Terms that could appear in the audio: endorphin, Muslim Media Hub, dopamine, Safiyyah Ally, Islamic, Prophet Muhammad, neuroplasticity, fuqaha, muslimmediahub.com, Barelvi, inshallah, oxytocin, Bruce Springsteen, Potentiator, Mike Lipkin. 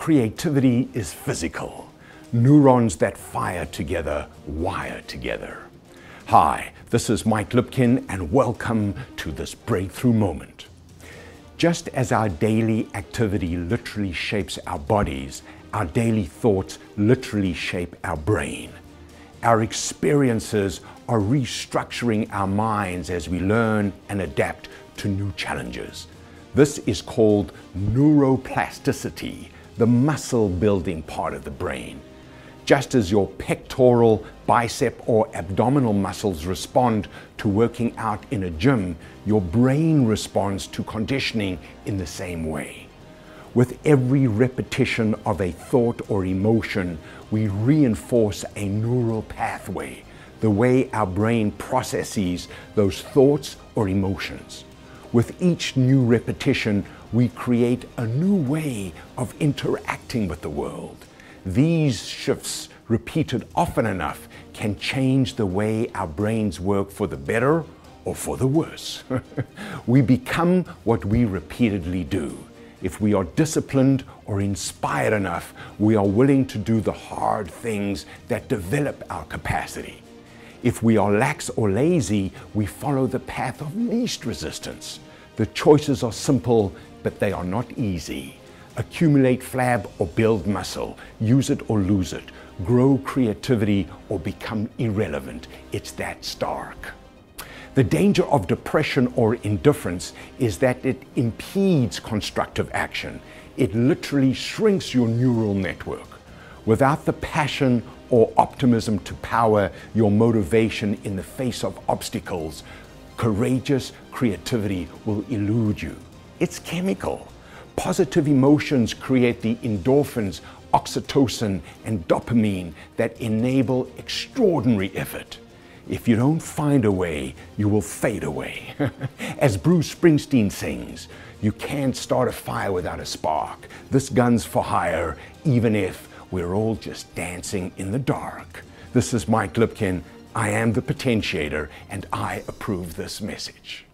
Creativity is physical. Neurons that fire together, wire together. Hi, this is Mike Lipkin and welcome to this breakthrough moment. Just as our daily activity literally shapes our bodies, our daily thoughts literally shape our brain. Our experiences are restructuring our minds as we learn and adapt to new challenges. This is called neuroplasticity, the muscle-building part of the brain. Just as your pectoral, bicep, or abdominal muscles respond to working out in a gym, your brain responds to conditioning in the same way. With every repetition of a thought or emotion, we reinforce a neural pathway, the way our brain processes those thoughts or emotions. With each new repetition, we create a new way of interacting with the world. These shifts, repeated often enough, can change the way our brains work for the better or for the worse. We become what we repeatedly do. If we are disciplined or inspired enough, we are willing to do the hard things that develop our capacity. If we are lax or lazy, we follow the path of least resistance. The choices are simple, but they are not easy. Accumulate flab or build muscle, use it or lose it, grow creativity or become irrelevant. It's that stark. The danger of depression or indifference is that it impedes constructive action. It literally shrinks your neural network. Without the passion or optimism to power your motivation in the face of obstacles, courageous creativity will elude you. It's chemical. Positive emotions create the endorphins, oxytocin, and dopamine that enable extraordinary effort. If you don't find a way, you will fade away. As Bruce Springsteen sings, you can't start a fire without a spark. This gun's for hire, even if we're all just dancing in the dark. This is Mike Lipkin. I am the Potentiator, and I approve this message.